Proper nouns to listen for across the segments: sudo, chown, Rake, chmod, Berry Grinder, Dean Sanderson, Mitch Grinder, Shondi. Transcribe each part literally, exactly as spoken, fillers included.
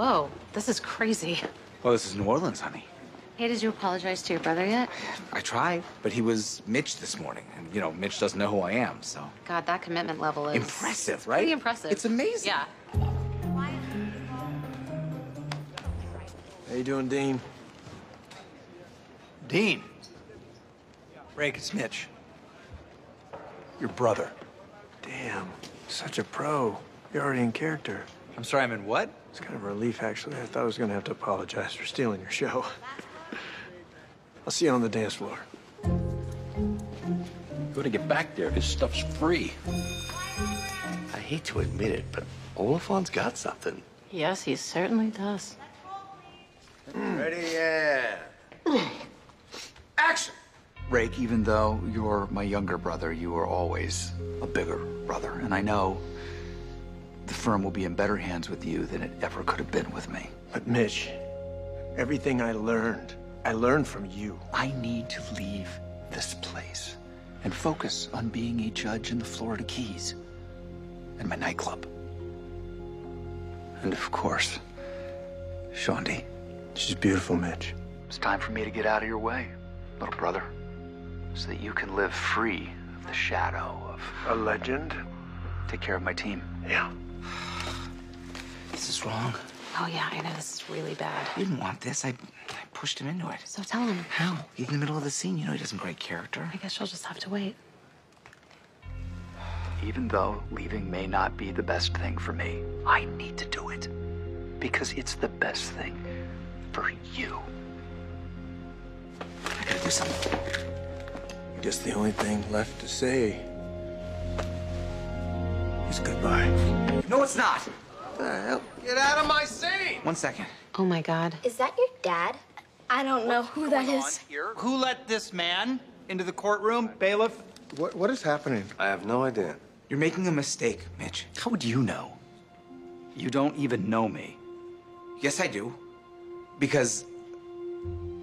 Whoa, this is crazy. Well, this is New Orleans, honey. Hey, did you apologize to your brother yet? I tried, but he was Mitch this morning. And, you know, Mitch doesn't know who I am, so. God, that commitment level is... impressive, right? Pretty impressive. It's amazing. Yeah. How you doing, Dean? Dean. Rake, it's Mitch. Your brother. Damn, such a pro. You're already in character. I'm sorry, I'm in what? It's kind of a relief, actually. I thought I was gonna have to apologize for stealing your show. I'll see you on the dance floor. You gotta get back there. His stuff's free. I hate to admit it, but Oliphant's got something. Yes, he certainly does. Mm. Ready? Yeah. Action! Rake, even though you're my younger brother, you were always a bigger brother. And I know the firm will be in better hands with you than it ever could have been with me. But Mitch, everything I learned, I learned from you. I need to leave this place and focus on being a judge in the Florida Keys and my nightclub. And of course, Shondi. She's beautiful, Mitch. It's time for me to get out of your way, little brother, so that you can live free of the shadow of... a legend? Take care of my team. Yeah. This is wrong. Oh, yeah, I know. This is really bad. You didn't want this. I, I pushed him into it. So tell him. How? He's in the middle of the scene. You know he doesn't break character. I guess you'll just have to wait. Even though leaving may not be the best thing for me, I need to do it because it's the best thing for you. I gotta do something. I guess the only thing left to say is goodbye. No, it's not! What the hell? Get out of my seat! One second. Oh my God. Is that your dad? I don't know who that is. Who let this man into the courtroom, bailiff? What, what is happening? I have no idea. You're making a mistake, Mitch. How would you know? You don't even know me. Yes, I do. Because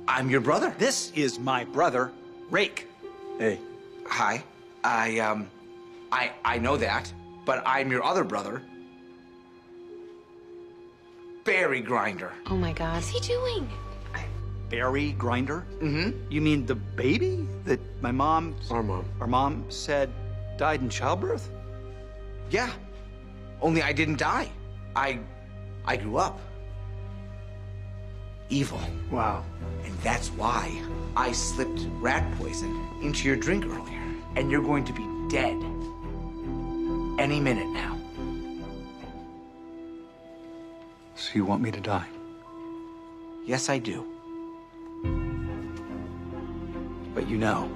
I'm your brother. This is my brother, Rake. Hey. Hi. I, um, I, I know that, but I'm your other brother, Berry Grinder. Oh my God. What's he doing? Berry Grinder? Mm-hmm. You mean the baby that my mom... Our mom. Our mom said died in childbirth? Yeah. Only I didn't die. I, I grew up. Evil. Wow. And that's why I slipped rat poison into your drink earlier. And you're going to be dead any minute now. So you want me to die? Yes, I do. But you know,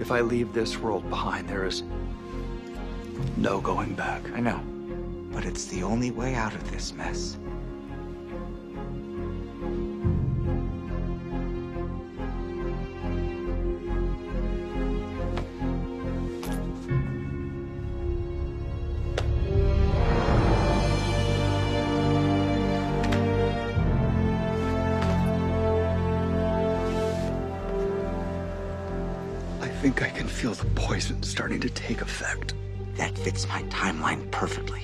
if I leave this world behind, there is no going back. I know. But it's the only way out of this mess. I think I can feel the poison starting to take effect. That fits my timeline perfectly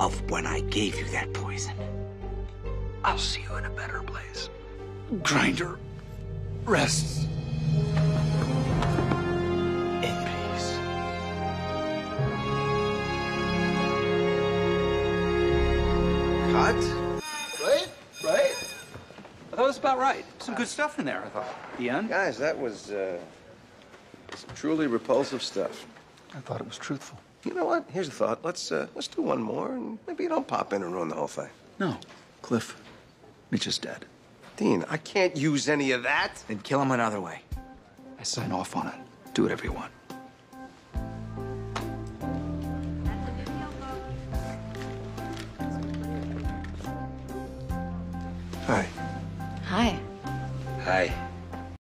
of when I gave you that poison. I'll see you in a better place. Grinder rests in peace. Cut. Right? Right? I thought it was about right. Some good stuff in there, I thought. The end? Guys, that was... Uh... some truly repulsive stuff. I thought it was truthful. You know what? Here's a thought. Let's uh, let's do one more, and maybe you don't pop in and ruin the whole thing. No, Cliff. Mitch is dead. Dean, I can't use any of that. Then kill him another way. I sign off on it. Do whatever you want. Hi.